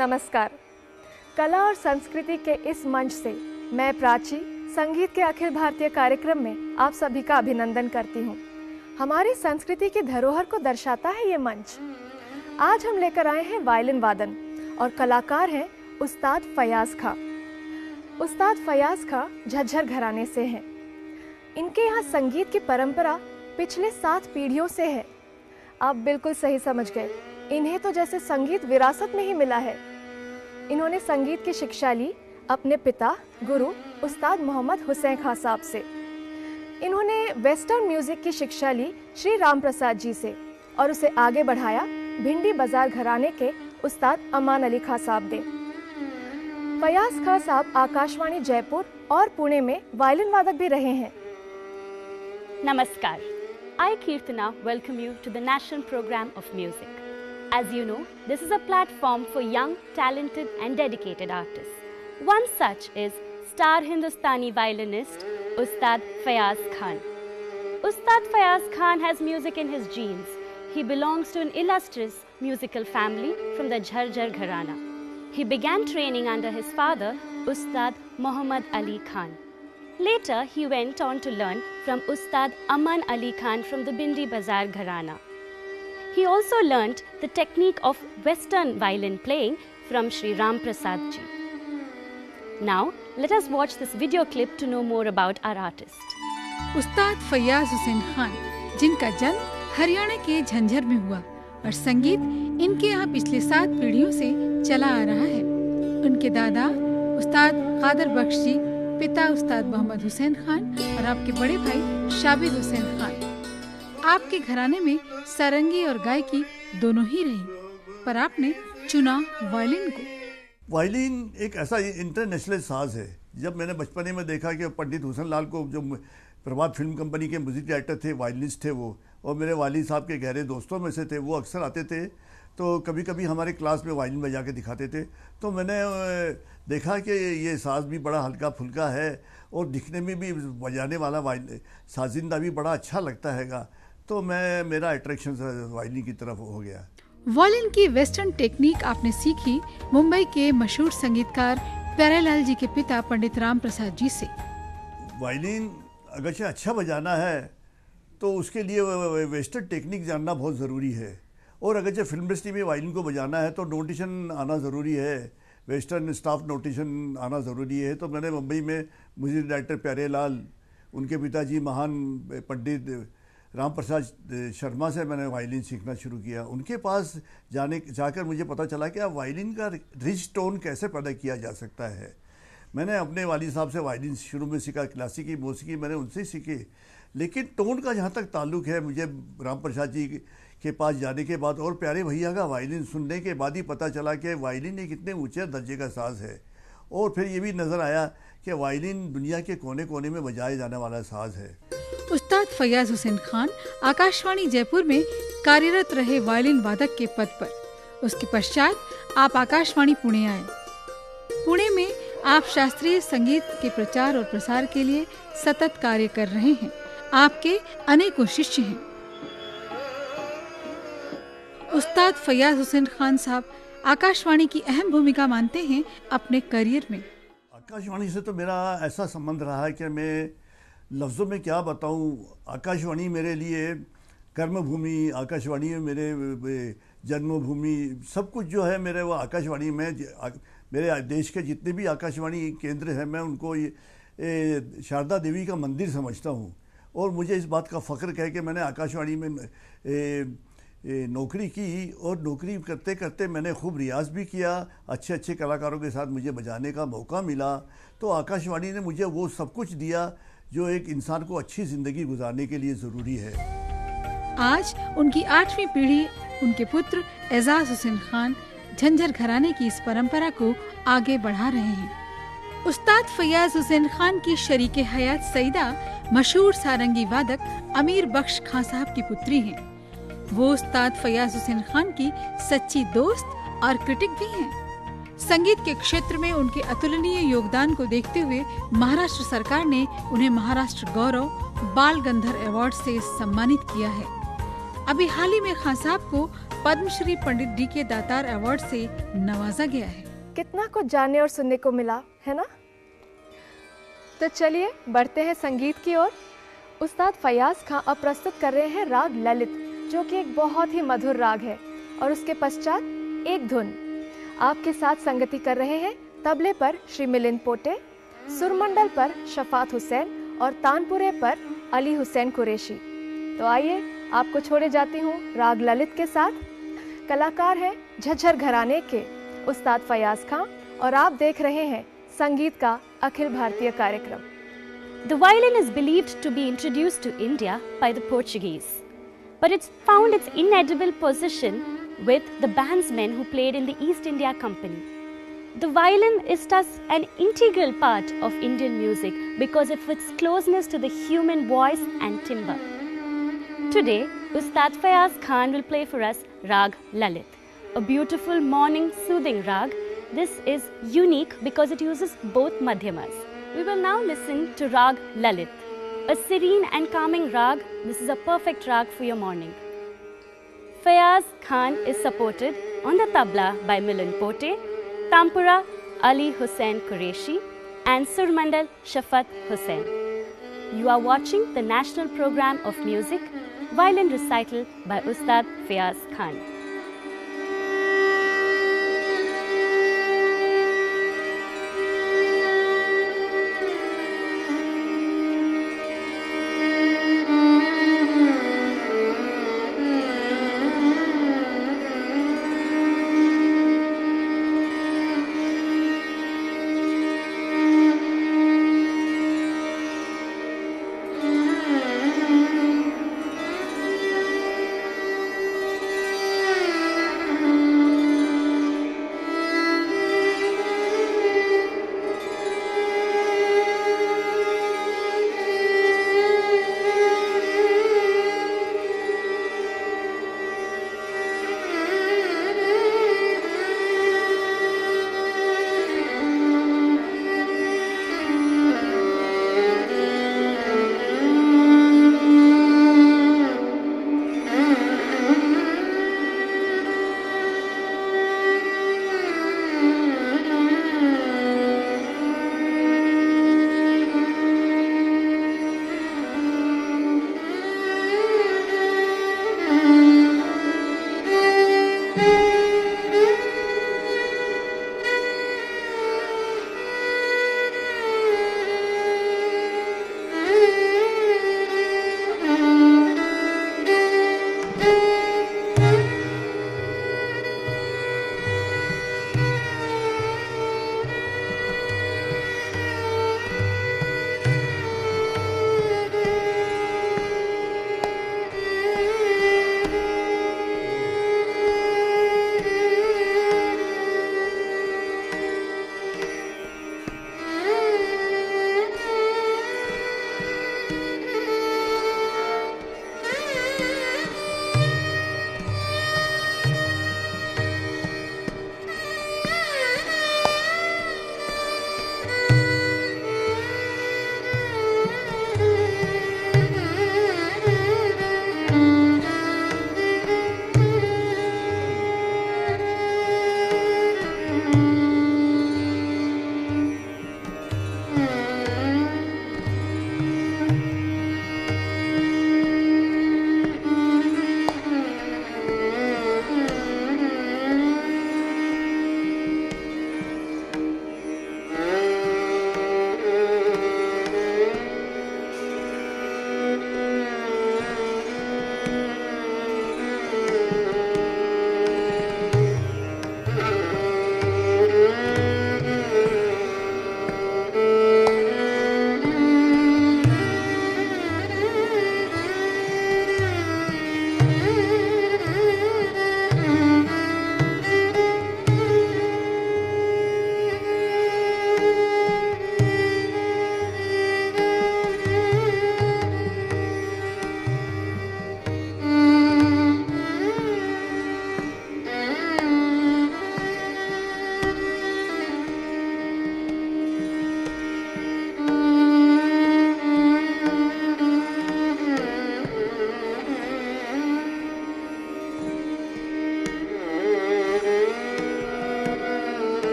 नमस्कार। कला और संस्कृति के इस मंच से मैं प्राची संगीत के अखिल भारतीय कार्यक्रम में आप सभी का अभिनंदन करती हूँ। हमारी संस्कृति की धरोहर को दर्शाता है ये मंच। आज हम लेकर आए हैं वायलिन वादन और कलाकार हैं उस्ताद फैयाज़ खां। उस्ताद फैयाज़ खां झज्जर घराने से हैं। इनके यहाँ संगीत की परंपरा पिछले 7 पीढ़ियों से है। आप बिल्कुल सही समझ गए, इन्हें तो जैसे संगीत विरासत में ही मिला है। इन्होंने संगीत की शिक्षा ली अपने पिता गुरु उस्ताद मोहम्मद हुसैन खां साहब से। इन्होंने वेस्टर्न म्यूज़िक की शिक्षा ली श्री राम प्रसाद जी से और उसे आगे बढ़ाया भिंडी बाजार घराने के उस्ताद अमान अली खां साहब ने। फैयाज़ खां साहब आकाशवाणी जयपुर और पुणे में वायलिन वादक भी रहे हैं। Namaskar. I, Kirtana, welcome you to the National Program of Music. As you know, this is a platform for young, talented and dedicated artists. One such is star Hindustani violinist Ustad Faiyyaz Khan. Ustad Faiyyaz Khan has music in his genes. He belongs to an illustrious musical family from the Jhajjar gharana. He began training under his father, Ustad Muhammad Ali Khan. Later, he went on to learn from Ustad Aman Ali Khan from the Bhendi Bazaar Gharana. He also learnt the technique of Western violin playing from Shri Ram Prasad ji. Now, let us watch this video clip to know more about our artist. Ustad Faiyyaz Hussain Khan, जिनका जन्म हरियाणा के झंझर में हुआ और संगीत इनके यहाँ पिछले 7 पीढ़ियों से चला आ रहा है। उनके दादा उस्ताद कादिर बख्श जी, पिता उस्ताद मोहम्मद हुसैन खान और आपके बड़े भाई शाबिद हुसैन खान। आपके घराने में सारंगी और गायकी दोनों ही रही, पर आपने चुना वायलिन को। वायलिन एक ऐसा इंटरनेशनल साज है। जब मैंने बचपने में देखा कि पंडित हुसैन लाल को, जो प्रभात फिल्म कंपनी के म्यूजिक डायरेक्टर थे, वायलिनिस्ट थे वो, और मेरे वालिद साहब के गहरे दोस्तों में से थे, वो अक्सर आते थे तो कभी कभी हमारे क्लास में वायलिन बजा के दिखाते थे। तो मैंने देखा कि ये साज भी बड़ा हल्का फुल्का है और दिखने में भी बजाने वाला वायलिन साजिंदा भी बड़ा अच्छा लगता हैगा। तो मैं मेरा अट्रैक्शन वायलिन की तरफ हो गया। वायलिन की वेस्टर्न टेक्निक आपने सीखी मुंबई के मशहूर संगीतकार प्यारेलाल जी के पिता पंडित राम प्रसाद जी से। वायलिन अगरचे अच्छा बजाना है तो उसके लिए वेस्टर्न टेक्निक जानना बहुत ज़रूरी है, और अगर जब फिल्म इंडस्ट्री में वायलिन को बजाना है तो नोटेशन आना ज़रूरी है, वेस्टर्न स्टाफ नोटेशन आना ज़रूरी है। तो मैंने मुंबई में म्यूजिक डायरेक्टर प्यारेलाल, उनके पिताजी महान पंडित राम प्रसाद शर्मा से मैंने वायलिन सीखना शुरू किया। उनके पास जाकर मुझे पता चला कि वायलिन का रिच टोन कैसे पैदा किया जा सकता है। मैंने अपने वालिद साहब से वायलिन शुरू में सीखा, क्लासिकी मौसीकी मैंने उनसे सीखी, लेकिन टोन का जहाँ तक ताल्लुक है मुझे राम प्रसाद जी के पास जाने के बाद और प्यारे भैया का वायलिन सुनने के बाद ही पता चला कि वायलिन एक इतने ऊँचे दर्जे का साज है। और फिर ये भी नज़र आया कि वायलिन दुनिया के कोने कोने में बजाया जाने वाला साज है। उस्ताद फैयाज़ हुसैन खान आकाशवाणी जयपुर में कार्यरत रहे वायलिन वादक के पद पर। उसके पश्चात आप आकाशवाणी पुणे आए। पुणे में आप शास्त्रीय संगीत के प्रचार और प्रसार के लिए सतत कार्य कर रहे हैं। आपके अनेकों शिष्य हैं। उस्ताद फैयाज़ हुसैन खान साहब आकाशवाणी की अहम भूमिका मानते हैं अपने करियर में। आकाशवाणी से तो मेरा ऐसा संबंध रहा है कि मैं लफ्ज़ों में क्या बताऊं। आकाशवाणी मेरे लिए कर्मभूमि, आकाशवाणी में मेरे जन्मभूमि, सब कुछ जो है मेरे वो आकाशवाणी में। मेरे देश के जितने भी आकाशवाणी केंद्र हैं मैं उनको ये शारदा देवी का मंदिर समझता हूँ, और मुझे इस बात का फ़ख्र है कि मैंने आकाशवाणी में नौकरी की, और नौकरी करते करते मैंने खूब रियाज़ भी किया, अच्छे अच्छे कलाकारों के साथ मुझे बजाने का मौका मिला। तो आकाशवाणी ने मुझे वो सब कुछ दिया जो एक इंसान को अच्छी ज़िंदगी गुजारने के लिए ज़रूरी है। आज उनकी 8वीं पीढ़ी, उनके पुत्र एजाज हुसैन खान झंझर घराने की इस परंपरा को आगे बढ़ा रहे हैं। उस्ताद फैयाज़ हुसैन खान की शरीके हयात सईदा मशहूर सारंगी वादक अमीर बख्श खान साहब की पुत्री हैं। वो उस्ताद फैयाज़ हुसैन खान की सच्ची दोस्त और क्रिटिक भी हैं। संगीत के क्षेत्र में उनके अतुलनीय योगदान को देखते हुए महाराष्ट्र सरकार ने उन्हें महाराष्ट्र गौरव बाल गंधर्व अवार्ड से सम्मानित किया है। अभी हाल ही में खान साहब को पद्म श्री पंडित डी.के. दातार अवार्ड से नवाजा गया है। कितना कुछ जानने और सुनने को मिला है ना। तो चलिए बढ़ते हैं संगीत की ओर। उस्ताद फैयाज खां अब प्रस्तुत कर रहे हैं राग ललित, जो कि एक बहुत ही मधुर राग है, और उसके पश्चात एक धुन। आपके साथ संगति कर रहे हैं तबले पर श्री मिलिंद पोटे, सुरमंडल पर शफात हुसैन और तानपुरे पर अली हुसैन कुरैशी। तो आइए आपको छोड़े जाती हूँ राग ललित के साथ। कलाकार हैं झज्जर घराने के उस्ताद फैयाज खां और आप देख रहे हैं संगीत का अखिल भारतीय कार्यक्रम। The violin is believed to be introduced to India by the Portuguese, but it's found its inedible position with the bandsmen who played in the East India Company. The violin is thus an integral part of Indian music because of its closeness to the human voice and timbre. Today, Ustad Faiyyaz Khan will play for us Raag Lalit, a beautiful morning soothing rag. This is unique because it uses both madhyamas. We will now listen to Raag Lalit, a serene and calming rag. This is a perfect rag for your morning. Faiyyaz Khan is supported on the tabla by Milind Pote, Tampura Ali Hussain Qureshi and Surmandal Shafat Hussain. You are watching the National Program of Music, Violin Recital by Ustad Faiyyaz Khan.